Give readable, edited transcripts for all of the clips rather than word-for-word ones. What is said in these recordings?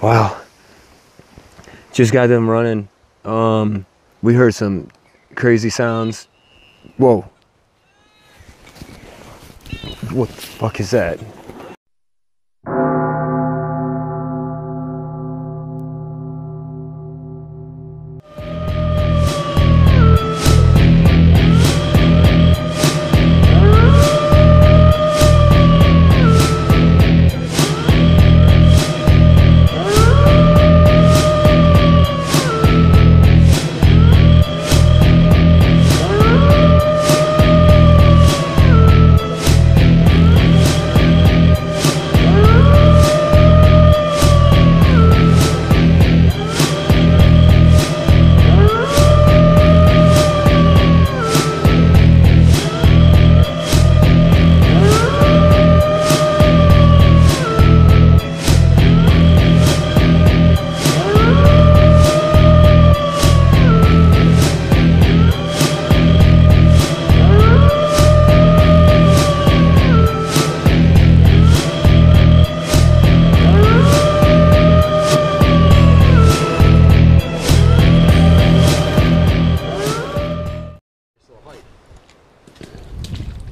Wow. Just got them running. We heard some crazy sounds. Whoa. What the fuck is that?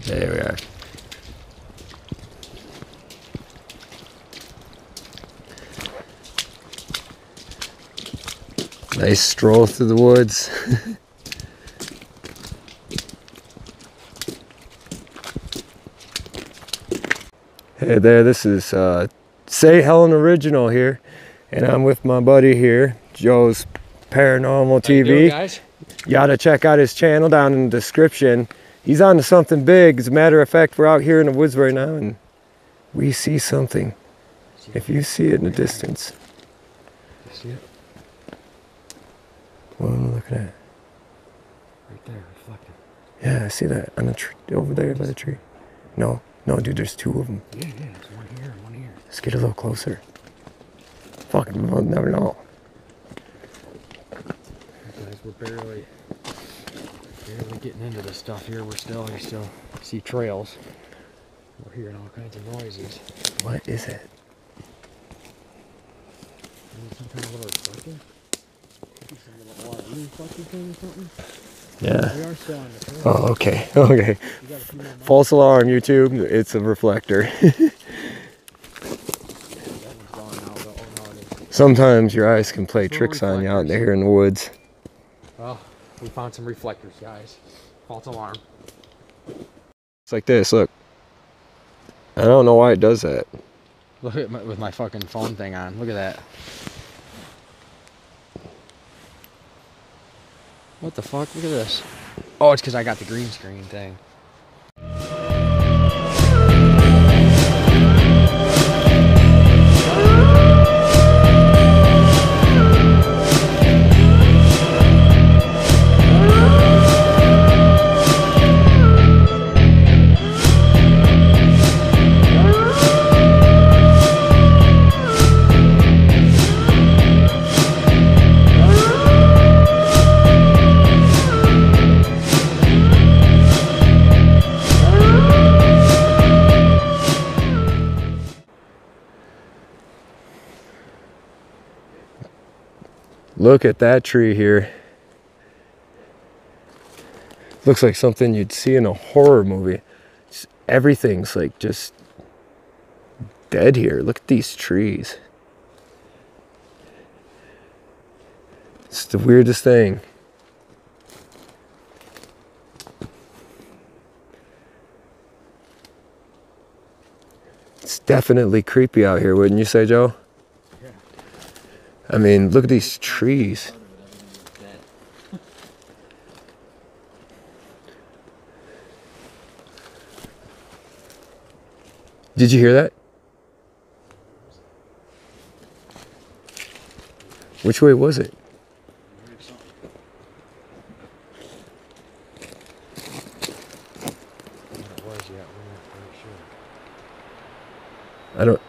There we are. Nice stroll through the woods. Hey there, this is St. Helen Original here, and I'm with my buddy here, Joe's Paranormal TV. How you doing, guys? You gotta check out his channel down in the description. He's on to something big. As a matter of fact, we're out here in the woods right now and we see something. If you see it in the distance. You see it? What am I looking at? Right there, reflected. Yeah, I see that on the tree, over there by the tree. No, no, dude, there's two of them. Yeah, yeah, there's one here and one here. Let's get a little closer. Fucking, we'll never know. Guys, we're barely getting into this stuff here. We still see trails. We're hearing all kinds of noises. What is it? Some kind of little reflector? Some little reflector thing or something? Yeah. We are still on the trail. Oh, okay. Okay. False alarm, YouTube. It's a reflector. Sometimes your eyes can play tricks on you out there in the woods. Well, we found some reflectors, guys. False alarm. It's like this, look. I don't know why it does that. Look at my, with my fucking phone thing on. Look at that. What the fuck? Look at this. Oh, it's because I got the green screen thing. Look at that tree here. Looks like something you'd see in a horror movie. Just, everything's like just dead here. Look at these trees. It's the weirdest thing. It's definitely creepy out here, wouldn't you say, Joe? I mean, look at these trees. Did you hear that? Which way was it? I don't...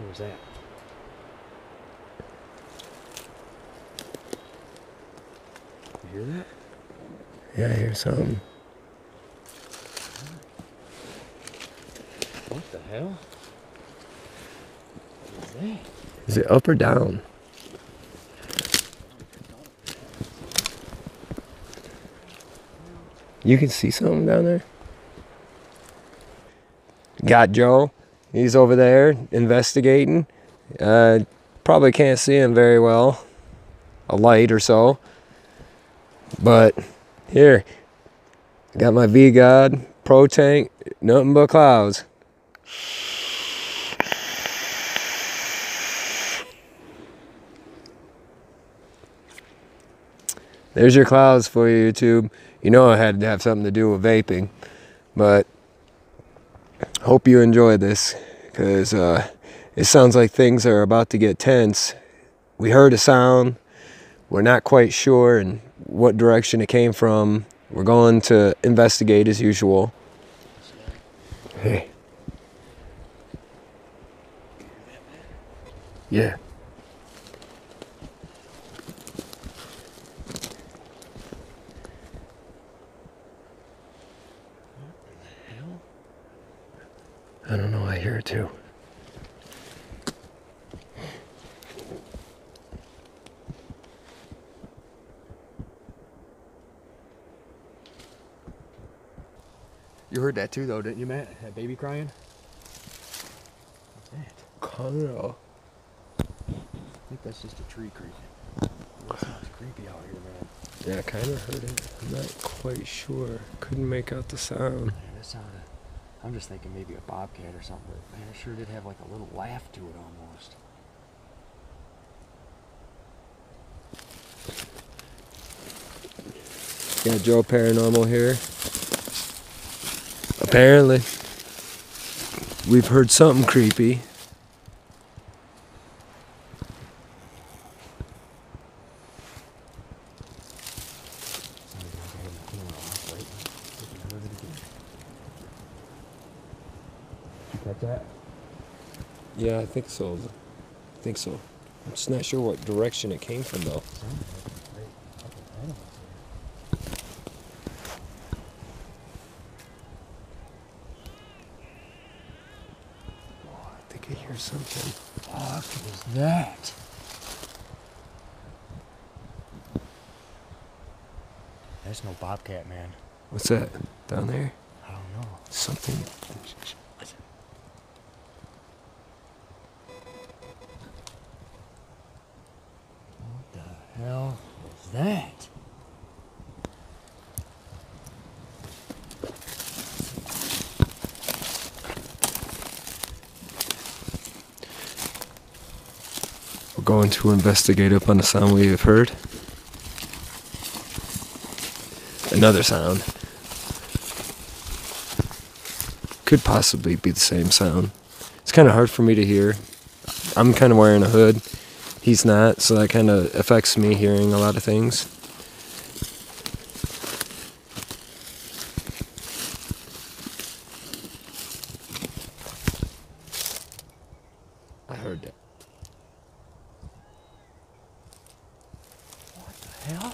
What was that? You hear that? Yeah, I hear something. What the hell? Is it up or down? You can see something down there? Got Joe. He's over there investigating. Probably can't see him very well. A light or so. But here, got my V-God Pro Tank. Nothing but clouds. There's your clouds for you, YouTube. You know it had to have something to do with vaping, but hope you enjoyed this, because it sounds like things are about to get tense. We heard a sound. We're not quite sure in what direction it came from. We're going to investigate as usual. Hey. Yeah. I don't know, I hear it too. You heard that too though, didn't you, Matt? That baby crying? What's that? Coral. I think that's just a tree creaking. It sounds creepy out here, man. Yeah, I kind of heard it. I'm not quite sure. Couldn't make out the sound. Yeah, that sounded... I'm just thinking maybe a bobcat or something, but man, it sure did have like a little laugh to it almost. Got Joe Paranormal here. Apparently, we've heard something creepy. Yeah, I think so. I'm just not sure what direction it came from though. Oh, I think I hear something. What was that? There's no bobcat, man. What's that? Down there? I don't know. Something. Hell was that? We're going to investigate up on the sound we have heard. Another sound. Could possibly be the same sound. It's kind of hard for me to hear. I'm kind of wearing a hood. He's not, so that kind of affects me hearing a lot of things. I heard that. What the hell?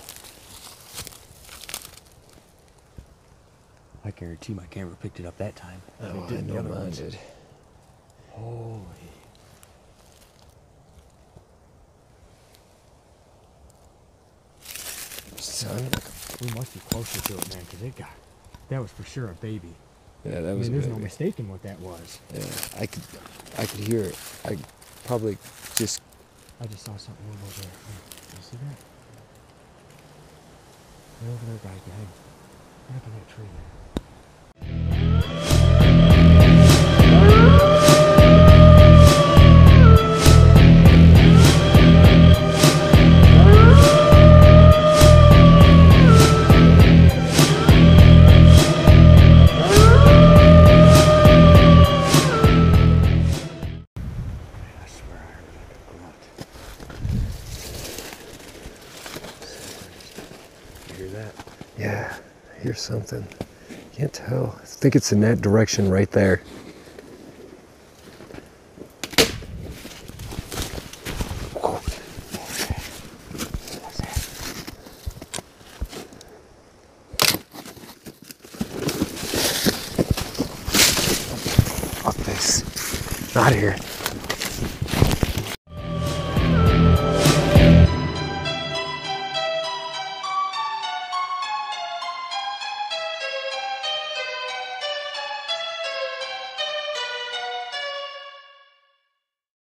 I guarantee my camera picked it up that time. Oh, I know mine did. Holy... We must be closer to it, man, because it got... That was for sure a baby. Yeah, that was a baby. There's no mistaking what that was. Yeah, I could hear it. I probably just... I just saw something over there. You see that? Right over there, guys, behind. Right up in that tree there. Yeah, I hear something. Can't tell. I think it's in that direction right there. Whoa. What's that? Fuck this. Not here.